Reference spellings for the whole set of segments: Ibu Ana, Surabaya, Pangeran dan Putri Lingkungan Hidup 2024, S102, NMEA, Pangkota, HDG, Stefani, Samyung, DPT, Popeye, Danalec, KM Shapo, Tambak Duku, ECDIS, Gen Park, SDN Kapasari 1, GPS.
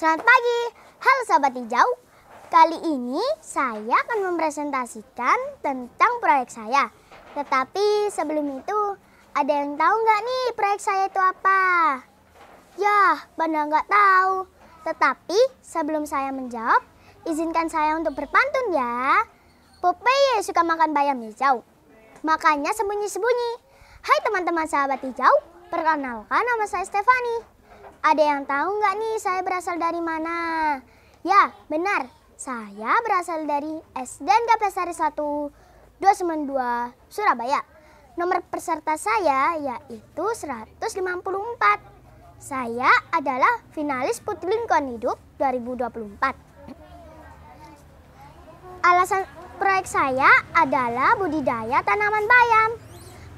Selamat pagi, halo Sobat Hijau. Kali ini saya akan mempresentasikan tentang proyek saya. Tetapi sebelum itu, ada yang tahu nggak nih proyek saya itu apa? Yah, Banda nggak tahu. Tetapi sebelum saya menjawab, izinkan saya untuk berpantun ya. Popeye suka makan bayam hijau, makanya sembunyi-sembunyi. Hai teman-teman Sahabat Hijau, perkenalkan nama saya Stefani. Ada yang tahu nggak nih saya berasal dari mana? Ya, benar. Saya berasal dari SDN Kapasari 1, 292, Surabaya. Nomor peserta saya yaitu 154. Saya adalah finalis Putri Lingkungan Hidup 2024. Alasan proyek saya adalah budidaya tanaman bayam.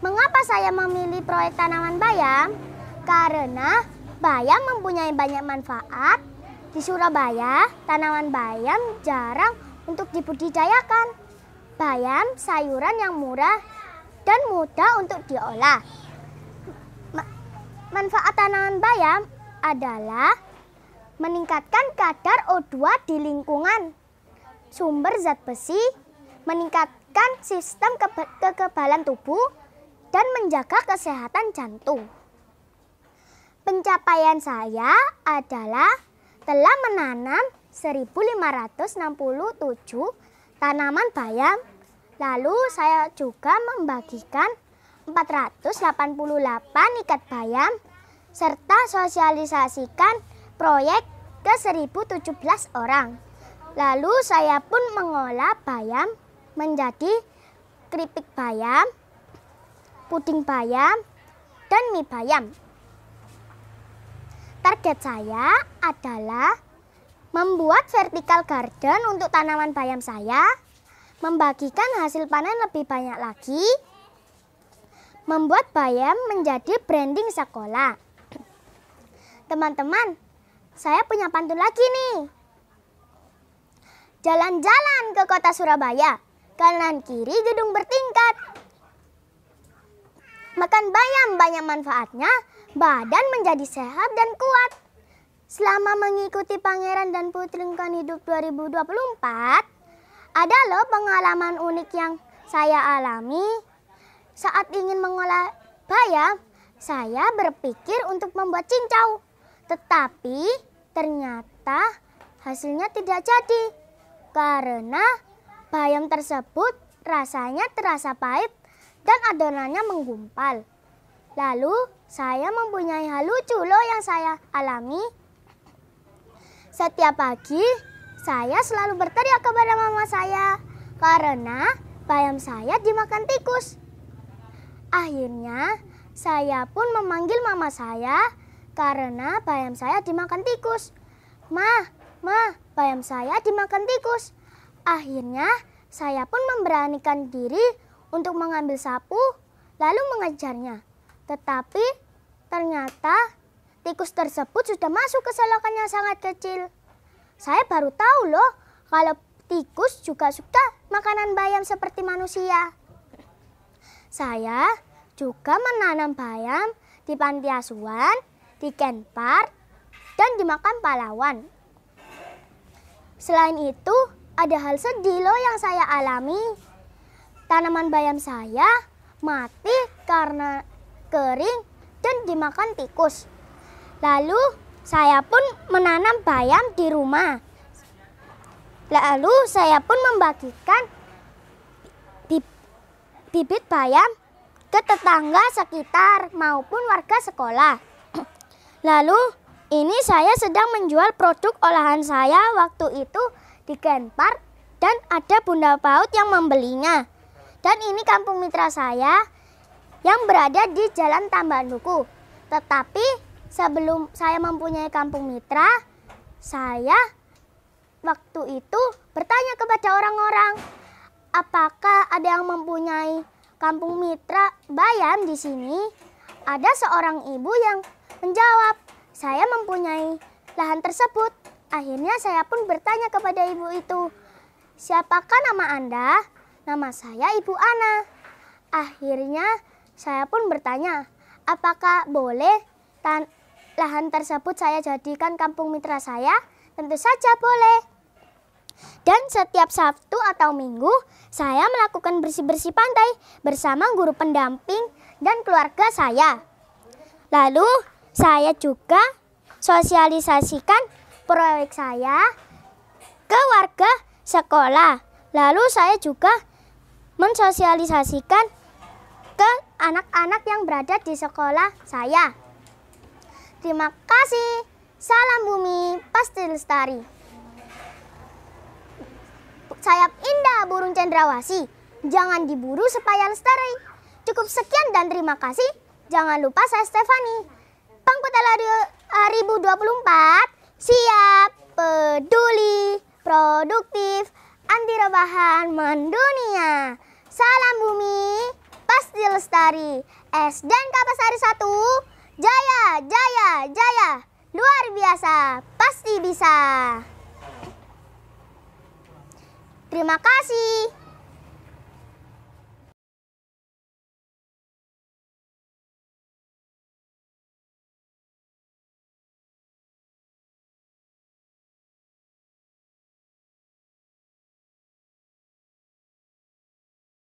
Mengapa saya memilih proyek tanaman bayam? Karena bayam mempunyai banyak manfaat. Di Surabaya, tanaman bayam jarang untuk dibudidayakan. Bayam sayuran yang murah dan mudah untuk diolah. Manfaat tanaman bayam adalah meningkatkan kadar O2 di lingkungan, sumber zat besi, meningkatkan sistem kekebalan tubuh, dan menjaga kesehatan jantung. Pencapaian saya adalah telah menanam 1.567 tanaman bayam. Lalu saya juga membagikan 488 ikat bayam serta sosialisasikan proyek ke 1.017 orang. Lalu saya pun mengolah bayam menjadi keripik bayam, puding bayam, dan mie bayam. Target saya adalah membuat vertical garden untuk tanaman bayam saya, membagikan hasil panen lebih banyak lagi, membuat bayam menjadi branding sekolah. Teman-teman, saya punya pantun lagi nih. Jalan-jalan ke kota Surabaya, kanan kiri gedung bertingkat. Makan bayam banyak manfaatnya, badan menjadi sehat dan kuat. Selama mengikuti Pangeran dan Putri Lingkungan Hidup 2024, ada loh pengalaman unik yang saya alami. Saat ingin mengolah bayam, saya berpikir untuk membuat cincau. Tetapi ternyata hasilnya tidak jadi, karena bayam tersebut rasanya terasa pahit dan adonannya menggumpal. Lalu saya mempunyai hal lucu loh yang saya alami. Setiap pagi saya selalu berteriak kepada mama saya karena bayam saya dimakan tikus. Akhirnya saya pun memanggil mama saya karena bayam saya dimakan tikus. Ma, bayam saya dimakan tikus. Akhirnya saya pun memberanikan diri untuk mengambil sapu, lalu mengejarnya. Tetapi ternyata tikus tersebut sudah masuk ke selokan yang sangat kecil. Saya baru tahu loh kalau tikus juga suka makanan bayam seperti manusia. Saya juga menanam bayam di panti asuhan, di Gen Park, dan di makam pahlawan. Selain itu, ada hal sedih loh yang saya alami. Tanaman bayam saya mati karena kering dan dimakan tikus. Lalu saya pun menanam bayam di rumah. Lalu saya pun membagikan bibit bayam ke tetangga sekitar maupun warga sekolah. Lalu ini saya sedang menjual produk olahan saya waktu itu di Gen Park dan ada bunda paut yang membelinya. Dan ini kampung mitra saya yang berada di Jalan Tambak Duku. Tetapi sebelum saya mempunyai kampung mitra, saya waktu itu bertanya kepada orang-orang, apakah ada yang mempunyai kampung mitra bayam di sini? Ada seorang ibu yang menjawab, saya mempunyai lahan tersebut. Akhirnya saya pun bertanya kepada ibu itu, siapakah nama Anda? Nama saya Ibu Ana. Akhirnya saya pun bertanya, apakah boleh lahan tersebut saya jadikan kampung mitra saya, tentu saja boleh. Dan setiap Sabtu atau Minggu, saya melakukan bersih-bersih pantai bersama guru pendamping dan keluarga saya. Lalu, saya juga sosialisasikan proyek saya ke warga sekolah. Lalu, saya juga mensosialisasikan ke anak-anak yang berada di sekolah saya. Terima kasih. Salam bumi, pasti lestari. Sayap indah burung cendrawasih, jangan diburu supaya lestari. Cukup sekian dan terima kasih. Jangan lupa saya Stefani. Pangkota 2024, siap, peduli, produktif, anti rebahan mendunia. Salam bumi, pasti lestari. SDN Kapasari 1, jaya, jaya, jaya. Luar biasa, pasti bisa. Terima kasih.